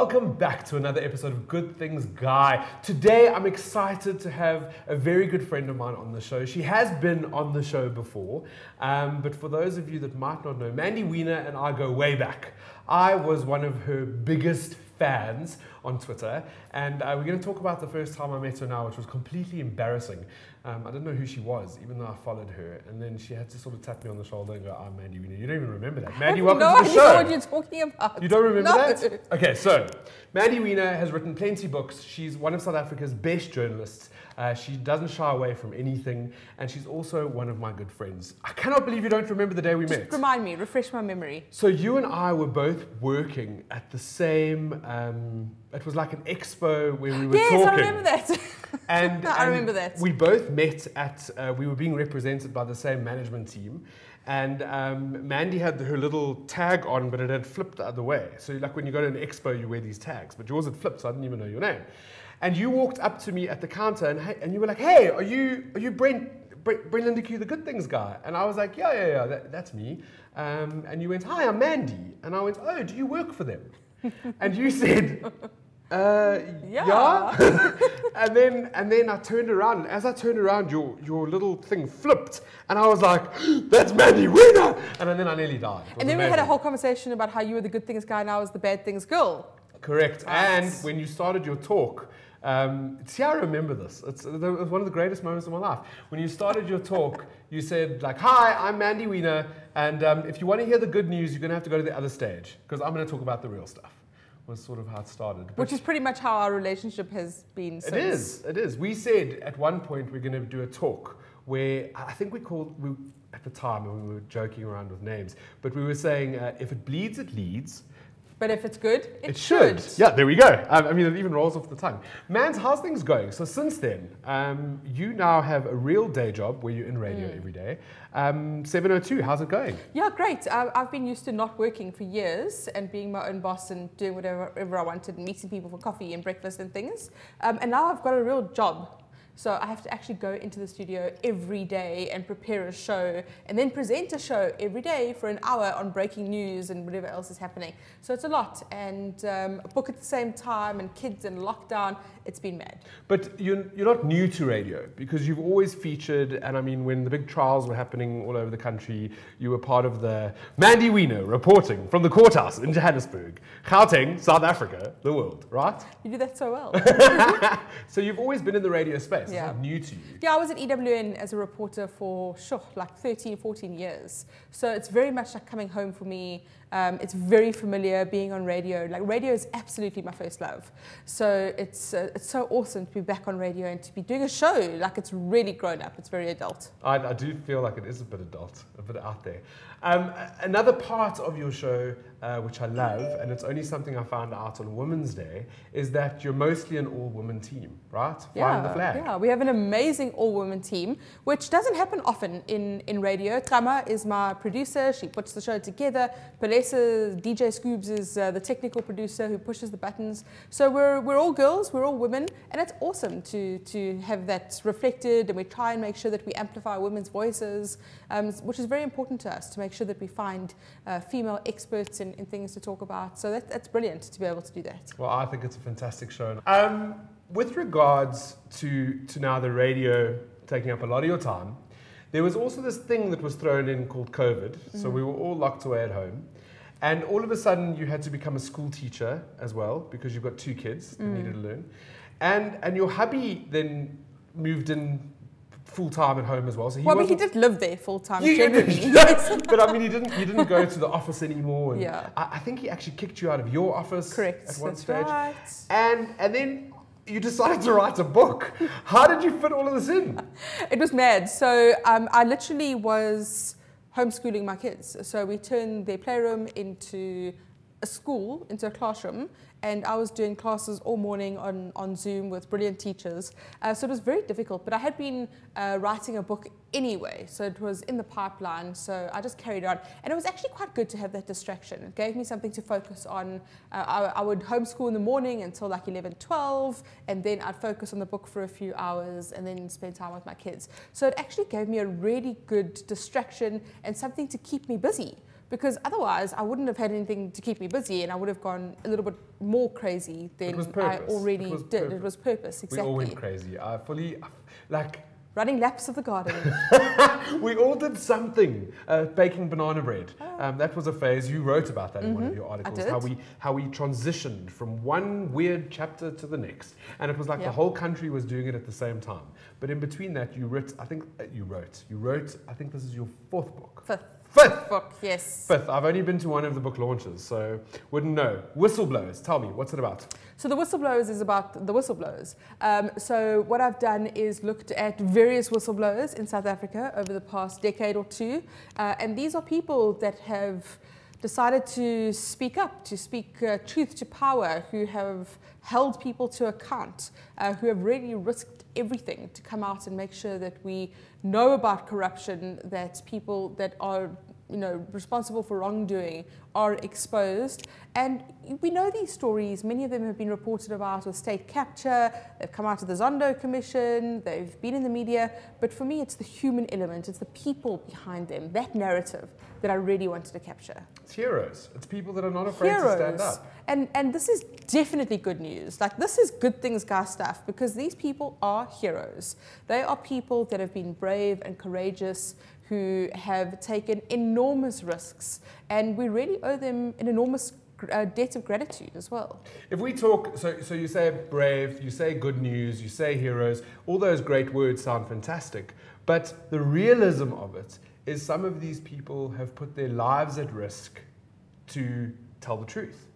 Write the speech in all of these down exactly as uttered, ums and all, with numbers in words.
Welcome back to another episode of Good Things Guy. Today I'm excited to have a very good friend of mine on the show. She has been on the show before, um, but for those of you that might not know, Mandy Wiener and I go way back. I was one of her biggest fans on Twitter, and uh, we're going to talk about the first time I met her now, which was completely embarrassing. Um, I didn't know who she was, even though I followed her, and then she had to sort of tap me on the shoulder and go, "I'm Mandy Wiener." You don't even remember that. Mandy, welcome no, to the show. No, I don't know what you're talking about. You don't remember no. that? Okay, so Mandy Wiener has written plenty of books. She's one of South Africa's best journalists. Uh, she doesn't shy away from anything, and she's also one of my good friends. I cannot believe you don't remember the day we Just met. Remind me, refresh my memory. So you and I were both working at the same. Um, It was like an expo where we were yes, talking. Yes, I remember that. And, I and remember that. We both met at, uh, we were being represented by the same management team. And um, Mandy had her little tag on, but it had flipped the other way. So like when you go to an expo, you wear these tags, but yours had flipped, so I didn't even know your name. And you walked up to me at the counter and, and you were like, "Hey, are you, are you Brent? Brent Lindeque, the Good Things Guy?" And I was like, yeah, yeah, yeah, that, that's me. Um, and you went, "Hi, I'm Mandy." And I went, "Oh, do you work for them?" And you said, Uh, yeah. yeah. and then and then I turned around. As I turned around, your your little thing flipped, and I was like, "That's Mandy Wiener!" And then I nearly died. And then amazing. We had a whole conversation about how you were the good things guy and I was the bad things girl. Correct. Right. And when you started your talk, um, see, I remember this. It's, it was one of the greatest moments of my life. When you started your talk, you said like, "Hi, I'm Mandy Wiener, and um, if you want to hear the good news, you're going to have to go to the other stage because I'm going to talk about the real stuff." Was sort of how it started. But which is pretty much how our relationship has been since. It is, it is. We said at one point we're going to do a talk where, I think we called, we, at the time when we were joking around with names, but we were saying uh, if it bleeds, it leads. But if it's good, it, it should. should. Yeah, there we go. Um, I mean, it even rolls off the tongue. Mans, how's things going? So since then, um, you now have a real day job where you're in radio mm. every day. Um, seven oh two, how's it going? Yeah, great. I, I've been used to not working for years and being my own boss and doing whatever, whatever I wanted and meeting people for coffee and breakfast and things. Um, and now I've got a real job. So I have to actually go into the studio every day and prepare a show and then present a show every day for an hour on breaking news and whatever else is happening. So it's a lot, and um, a book at the same time and kids and lockdown. It's been mad. But you're, you're not new to radio because you've always featured, and I mean when the big trials were happening all over the country, you were part of the Mandy Wiener reporting from the courthouse in Johannesburg, Gauteng, South Africa, the world, right? You do that so well. So you've always been in the radio space. It's yeah. not new to you. Yeah, I was at E W N as a reporter for sure, like thirteen, fourteen years. So it's very much like coming home for me. Um, it's very familiar being on radio. Like radio is absolutely my first love. So it's uh, it's so awesome to be back on radio and to be doing a show. Like it's really grown up. It's very adult. I, I do feel like it is a bit adult, a bit out there. Um, another part of your show, uh, which I love, and it's only something I found out on Women's Day, is that you're mostly an all-woman team, right? Flying yeah, the flag. Yeah, we have an amazing all-woman team, which doesn't happen often in, in radio. Tramma is my producer. She puts the show together. Pelesa, D J Scoobs is uh, the technical producer who pushes the buttons. So we're, we're all girls, we're all women, and it's awesome to, to have that reflected, and we try and make sure that we amplify women's voices, um, which is very important to us, to make sure that we find uh, female experts in, in things to talk about. So that, that's brilliant to be able to do that. Well, I think it's a fantastic show. Um, with regards to, to now the radio taking up a lot of your time, there was also this thing that was thrown in called COVID. Mm-hmm. So we were all locked away at home. And all of a sudden you had to become a school teacher as well because you've got two kids that mm. needed to learn. And, and your hubby then moved in full-time at home as well. So he well, but he did live there full-time. Yes. But I mean, he didn't, he didn't go to the office anymore. And yeah. I, I think he actually kicked you out of your office. Correct. At one That's stage. Right. And, and then you decided to write a book. How did you fit all of this in? It was mad. So um, I literally was homeschooling my kids. So we turned their playroom into a school, into a classroom, and I was doing classes all morning on, on Zoom with brilliant teachers. Uh, so it was very difficult, but I had been uh, writing a book anyway, so it was in the pipeline, so I just carried on. And it was actually quite good to have that distraction. It gave me something to focus on. Uh, I, I would homeschool in the morning until like eleven, twelve, and then I'd focus on the book for a few hours and then spend time with my kids. So it actually gave me a really good distraction and something to keep me busy. because otherwise I wouldn't have had anything to keep me busy and I would have gone a little bit more crazy than I already it was did. Purpose. It was purpose, exactly. We all went crazy. I fully, like... Running laps of the garden. We all did something. Uh, baking banana bread. Oh. Um, that was a phase. You wrote about that mm-hmm. in one of your articles. I did. How we how we transitioned from one weird chapter to the next, and it was like yep. the whole country was doing it at the same time. But in between that, you wrote. I think uh, you wrote. You wrote. I think this is your fourth book. Fifth. Fifth book. Yes. Fifth. I've only been to one of the book launches, so wouldn't know. Whistleblowers. Tell me, what's it about? So the Whistleblowers is about the whistleblowers. Um, so what I've done is looked at various whistleblowers in South Africa over the past decade or two. Uh, and these are people that have decided to speak up, to speak uh, truth to power, who have held people to account, uh, who have really risked everything to come out and make sure that we know about corruption, that people that are you know, responsible for wrongdoing are exposed. And we know these stories, many of them have been reported about with state capture, they've come out of the Zondo Commission, they've been in the media, but for me it's the human element, it's the people behind them, that narrative that I really wanted to capture. It's heroes, it's people that are not afraid heroes. to stand up. And, and this is definitely good news, like this is Good Things Guy stuff, because these people are heroes. They are people that have been brave and courageous, who have taken enormous risks, and we really owe them an enormous uh, debt of gratitude as well. If we talk, so, so you say brave, you say good news, you say heroes, all those great words sound fantastic, but the realism of it is some of these people have put their lives at risk to tell the truth.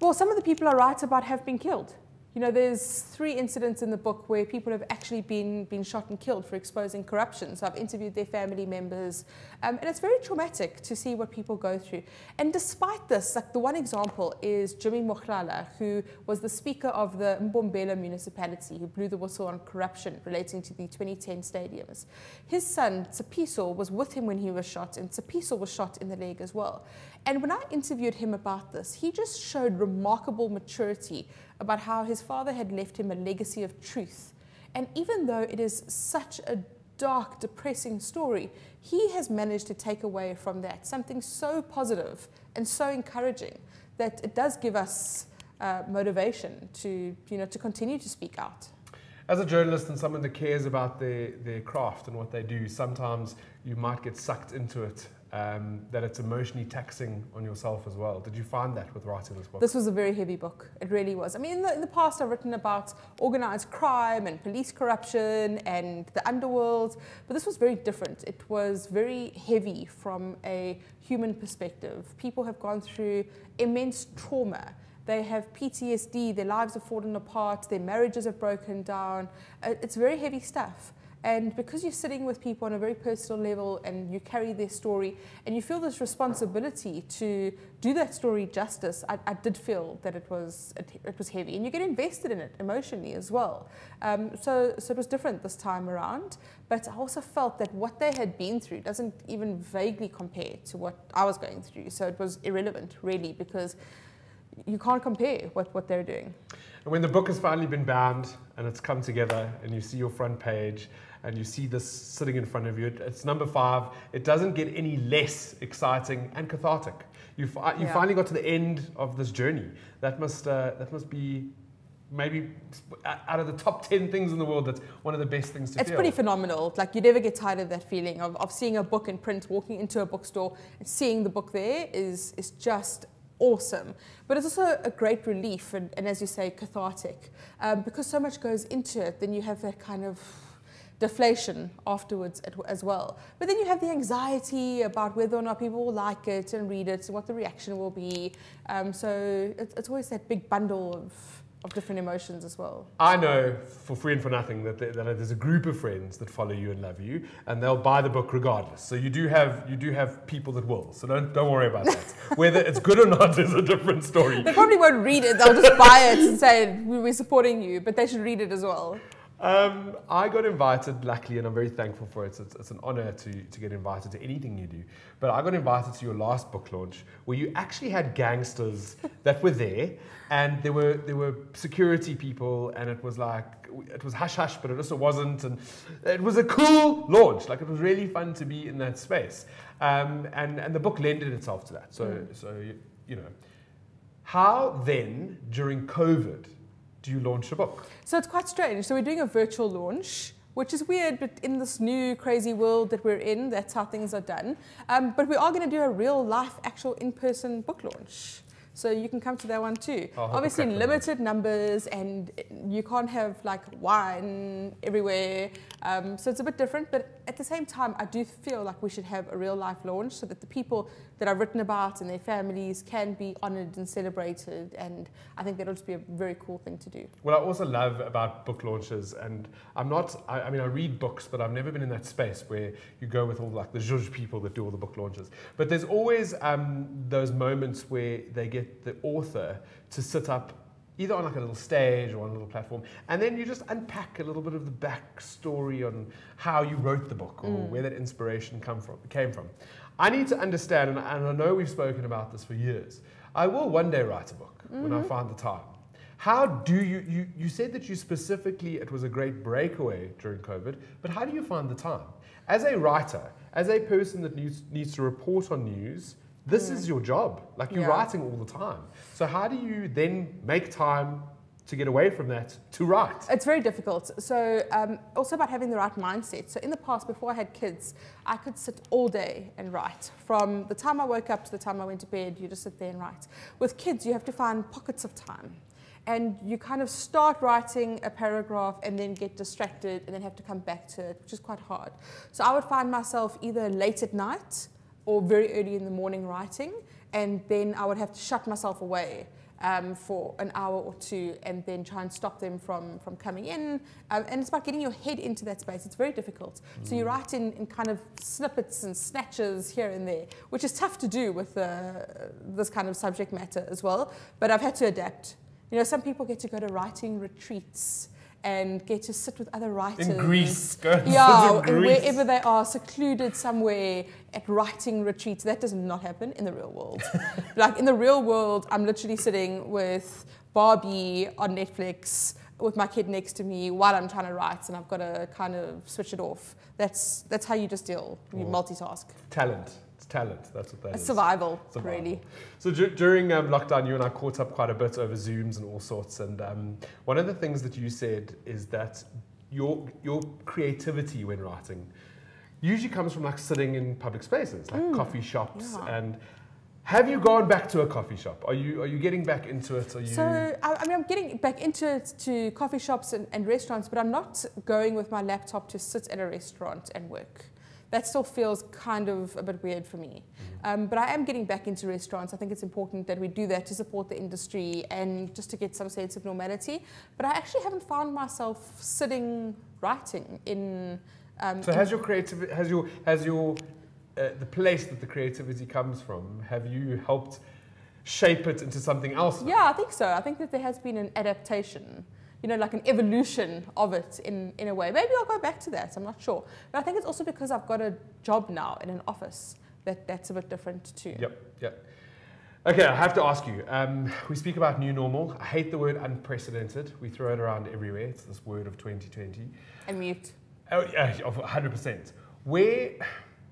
Well, some of the people I write about have been killed. You know, there's three incidents in the book where people have actually been, been shot and killed for exposing corruption. So I've interviewed their family members. Um, and it's very traumatic to see what people go through. And despite this, like the one example is Jimmy Mohlala, who was the speaker of the Mbombela municipality, who blew the whistle on corruption relating to the twenty ten stadiums. His son, Tsepiso, was with him when he was shot, and Tsepiso was shot in the leg as well. And when I interviewed him about this, he just showed remarkable maturity about how his father had left him a legacy of truth. And even though it is such a dark, depressing story, he has managed to take away from that something so positive and so encouraging that it does give us uh, motivation to, you know, to continue to speak out. As a journalist and someone that cares about their, their craft and what they do, sometimes you might get sucked into it. Um, that it's emotionally taxing on yourself as well. Did you find that with writing this book? This was a very heavy book. It really was. I mean, in the, in the past I've written about organised crime and police corruption and the underworld, but this was very different. It was very heavy from a human perspective. People have gone through immense trauma. They have P T S D, their lives have fallen apart, their marriages have broken down. It's very heavy stuff. And because you're sitting with people on a very personal level and you carry their story and you feel this responsibility to do that story justice, I, I did feel that it was, it, it was heavy. And you get invested in it emotionally as well. Um, so, so it was different this time around. But I also felt that what they had been through doesn't even vaguely compare to what I was going through. So it was irrelevant, really, because you can't compare what, what they're doing. And when the book has finally been bound and it's come together and you see your front page and you see this sitting in front of you, it's number five, it doesn't get any less exciting and cathartic. You, fi you yeah. finally got to the end of this journey. That must, uh, that must be maybe out of the top ten things in the world, that's one of the best things to it's feel. It's pretty phenomenal. Like, you never get tired of that feeling of, of seeing a book in print, walking into a bookstore and seeing the book there is, is just awesome, but it's also a great relief and, and as you say, cathartic. Um, because so much goes into it, then you have that kind of deflation afterwards as well. But then you have the anxiety about whether or not people will like it and read it and what the reaction will be. Um, so it's, it's always that big bundle of, of different emotions as well. I know for free and for nothing that, there, that there's a group of friends that follow you and love you and they'll buy the book regardless. So you do have, you do have people that will, so don't, don't worry about that. Whether it's good or not is a different story. They probably won't read it, they'll just buy it and say we're supporting you, but they should read it as well. Um, I got invited, luckily, and I'm very thankful for it. It's, it's, it's an honor to, to get invited to anything you do. But I got invited to your last book launch, where you actually had gangsters that were there, and there were there were security people, and it was like, it was hush hush, but it also wasn't, and it was a cool launch. Like, it was really fun to be in that space, um, and and the book lended itself to that. So mm. so you, you know, how then during COVID do you launch a book? So it's quite strange. So we're doing a virtual launch, which is weird, but in this new crazy world that we're in, that's how things are done. Um, but we are going to do a real life, actual in-person book launch. So you can come to that one too. Obviously limited numbers, and you can't have like wine everywhere. Um, so it's a bit different, but at the same time, I do feel like we should have a real life launch so that the people that I've written about and their families can be honored and celebrated. And I think that'll just be a very cool thing to do. Well, I also love about book launches, and I'm not, I, I mean, I read books, but I've never been in that space where you go with all like the zhuzh people that do all the book launches. But there's always um, those moments where they get the author to sit up either on like a little stage or on a little platform, and then you just unpack a little bit of the backstory on how you wrote the book or mm. where that inspiration come from, came from. I need to understand, and I know we've spoken about this for years, I will one day write a book mm-hmm. when I find the time. How do you, you, you said that you specifically, it was a great breakaway during COVID, but how do you find the time? As a writer, as a person that needs, needs to report on news, this mm. is your job. Like, you're yeah. writing all the time. So how do you then make time to get away from that to write? It's very difficult. So um, also about having the right mindset. So in the past, before I had kids, I could sit all day and write. From the time I woke up to the time I went to bed, you just sit there and write. With kids, you have to find pockets of time. And you kind of start writing a paragraph and then get distracted and then have to come back to it, which is quite hard. So I would find myself either late at night or very early in the morning writing, and then I would have to shut myself away um, for an hour or two and then try and stop them from, from coming in. Um, and it's about getting your head into that space. It's very difficult. Mm. So you write in, in kind of snippets and snatches here and there, which is tough to do with uh, this kind of subject matter as well. But I've had to adapt. You know, some people get to go to writing retreats and get to sit with other writers. In Greece. Go yeah, in Greece. Wherever they are, secluded somewhere at writing retreats. That does not happen in the real world. Like, in the real world, I'm literally sitting with Barbie on Netflix with my kid next to me while I'm trying to write, and I've got to kind of switch it off. That's, that's how you just deal. You oh. multitask. Talent. Talent, that's what that is. Survival, Survival. really. So d during um, lockdown, you and I caught up quite a bit over Zooms and all sorts. And um, one of the things that you said is that your, your creativity when writing usually comes from like sitting in public spaces, like mm. coffee shops. Yeah. And have you gone back to a coffee shop? Are you, are you getting back into it? Are you... So, I, I mean, I'm getting back into it to coffee shops and, and restaurants, but I'm not going with my laptop to sit at a restaurant and work. That still feels kind of a bit weird for me. Um, but I am getting back into restaurants. I think it's important that we do that to support the industry and just to get some sense of normality. But I actually haven't found myself sitting writing in... Um, so in has your creativity, has your, has your, uh, the place that the creativity comes from, have you helped shape it into something else? Yeah, I think so. I think that there has been an adaptation. You know, like an evolution of it in, in a way. Maybe I'll go back to that, I'm not sure. But I think it's also because I've got a job now in an office that that's a bit different too. Yep, yep. Okay, I have to ask you. Um, we speak about new normal. I hate the word unprecedented. We throw it around everywhere. It's this word of twenty twenty. And mute. Oh, yeah, one hundred percent. Where,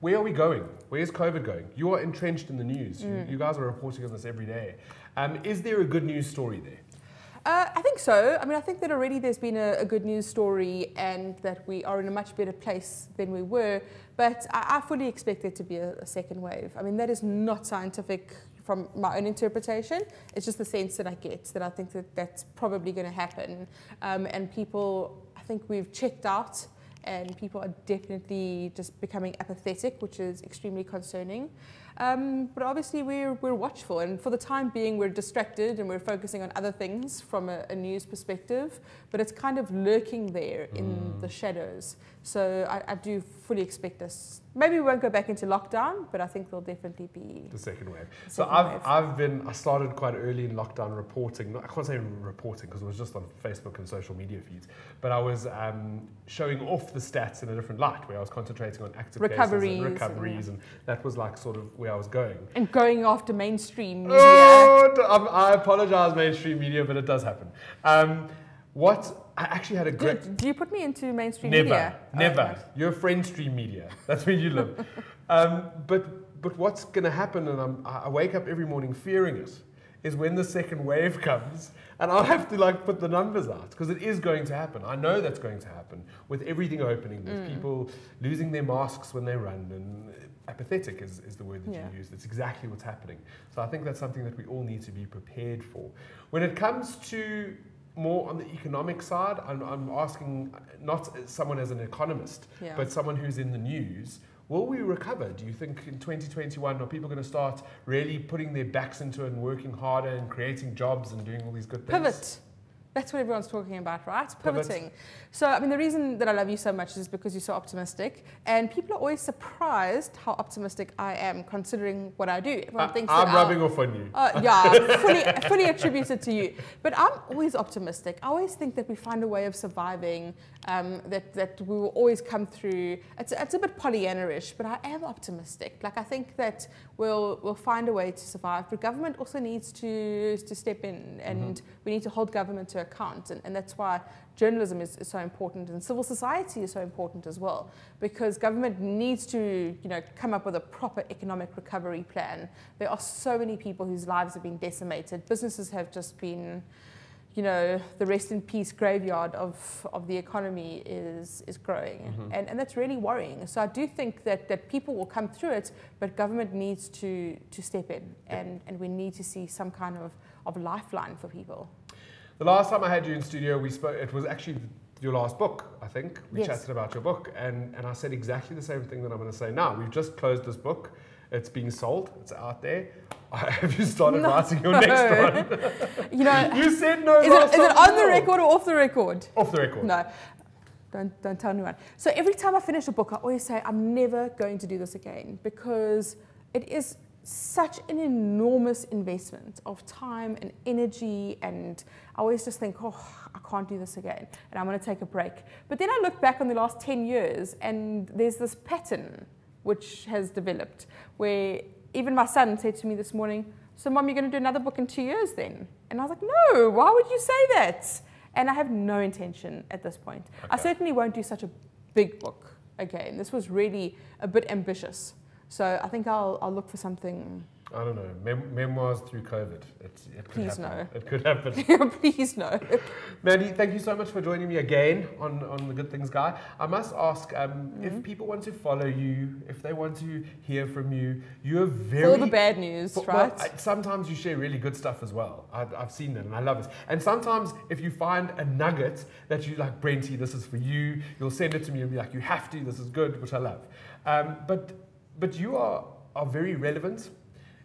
where are we going? Where is COVID going? You are entrenched in the news. Mm. You, you guys are reporting on this every day. Um, is there a good news story there? Uh, I think so. I mean, I think that already there's been a, a good news story and that we are in a much better place than we were. But I, I fully expect there to be a, a second wave. I mean, that is not scientific from my own interpretation. It's just the sense that I get, that I think that that's probably going to happen. Um, and people, I think we've checked out, and people are definitely just becoming apathetic, which is extremely concerning. Um, but obviously we're, we're watchful, and for the time being we're distracted and we're focusing on other things from a, a news perspective, but it's kind of lurking there in mm. the shadows. So I, I do fully expect us, maybe we won't go back into lockdown, but I think there'll definitely be the second wave. The so second I've, wave. I've been, I started quite early in lockdown reporting, I can't say reporting because it was just on Facebook and social media feeds, but I was um, showing off the stats in a different light where I was concentrating on active recoveries cases and recoveries and, yeah. and that was like sort of where I was going. And going after mainstream media. Oh, I apologize, mainstream media, but it does happen. Um, what, I actually had a great... Do, do you put me into mainstream never, media? Never, never. Oh, you're friendstream media. That's where you live. um, but, but what's going to happen, and I'm, I wake up every morning fearing it, is when the second wave comes, and I'll have to like put the numbers out, because it is going to happen. I know that's going to happen with everything opening, with mm. people losing their masks when they run, and apathetic is, is the word that yeah. you used. It's exactly what's happening. So I think that's something that we all need to be prepared for. When it comes to more on the economic side, I'm, I'm asking not someone as an economist, yeah. but someone who's in the news, will we recover? Do you think in twenty twenty-one are people going to start really putting their backs into it and working harder and creating jobs and doing all these good things? Pivot. That's what everyone's talking about, right? Pivoting. Pivot. So, I mean, the reason that I love you so much is because you're so optimistic, and people are always surprised how optimistic I am considering what I do. Everyone I, thinks I'm that rubbing I'll, off on you. Uh, yeah, fully, fully attributed to you. But I'm always optimistic. I always think that we find a way of surviving, um, that, that we will always come through. It's, it's a bit Pollyanna-ish, but I am optimistic. Like, I think that we'll, we'll find a way to survive, but government also needs to, to step in, and mm-hmm. we need to hold government to account, and, and that's why journalism is, is so important, and civil society is so important as well, because government needs to, you know, come up with a proper economic recovery plan. There are so many people whose lives have been decimated. Businesses have just been, you know, the rest in peace graveyard of, of the economy is, is growing. Mm-hmm. and, and that's really worrying. So I do think that, that people will come through it, but government needs to, to step in, and, and we need to see some kind of, of lifeline for people. The last time I had you in studio, we spoke. It was actually your last book, I think. We yes. chatted about your book, and, and I said exactly the same thing that I'm going to say now. We've just closed this book. It's being sold. It's out there. Have you started no. writing your next one? You know, you said no. Is, last it, is it on the record or off the record? Off the record. No. Don't, don't tell anyone. So every time I finish a book, I always say, I'm never going to do this again, because it is such an enormous investment of time and energy, and I always just think, oh, I can't do this again, and I'm going to take a break. But then I look back on the last ten years, and there's this pattern which has developed, where even my son said to me this morning, so Mom, you're going to do another book in two years then? And I was like, no, why would you say that? And I have no intention at this point. Okay. I certainly won't do such a big book again. This was really a bit ambitious. So I think I'll, I'll look for something. I don't know, Mem memoirs through COVID. It's, it could Please happen. No. It could happen. Please no. Mandy, thank you so much for joining me again on, on The Good Things Guy. I must ask, um, mm-hmm. if people want to follow you, if they want to hear from you, you're very... All the bad news, but, right? Well, sometimes you share really good stuff as well. I, I've seen that and I love it. And sometimes if you find a nugget that you like, Brenty, this is for you, you'll send it to me and be like, you have to, this is good, which I love. Um, but... But you are, are very relevant.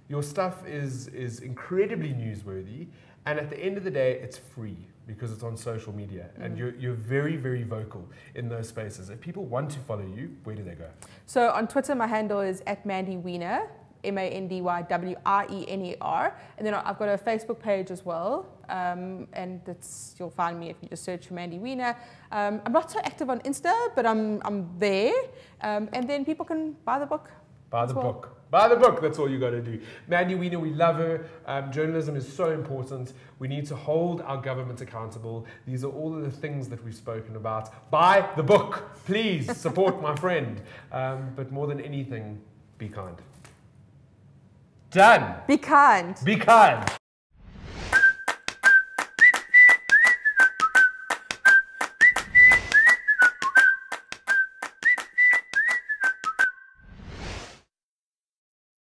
Your stuff is, is incredibly newsworthy. And at the end of the day, it's free because it's on social media. Mm. And you're, you're very, very vocal in those spaces. If people want to follow you, where do they go? So on Twitter, my handle is at Mandy Wiener, M A N D Y W R E N E R. And then I've got a Facebook page as well. Um, and that's, you'll find me if you just search for Mandy Wiener. Um, I'm not so active on Insta, but I'm, I'm there. Um, and then people can buy the book. Buy the well. book. Buy the book. That's all you got to do. Mandy Wiener, we love her. Um, journalism is so important. We need to hold our government accountable. These are all of the things that we've spoken about. Buy the book. Please support my friend. Um, but more than anything, be kind. Done. Be kind. Be kind.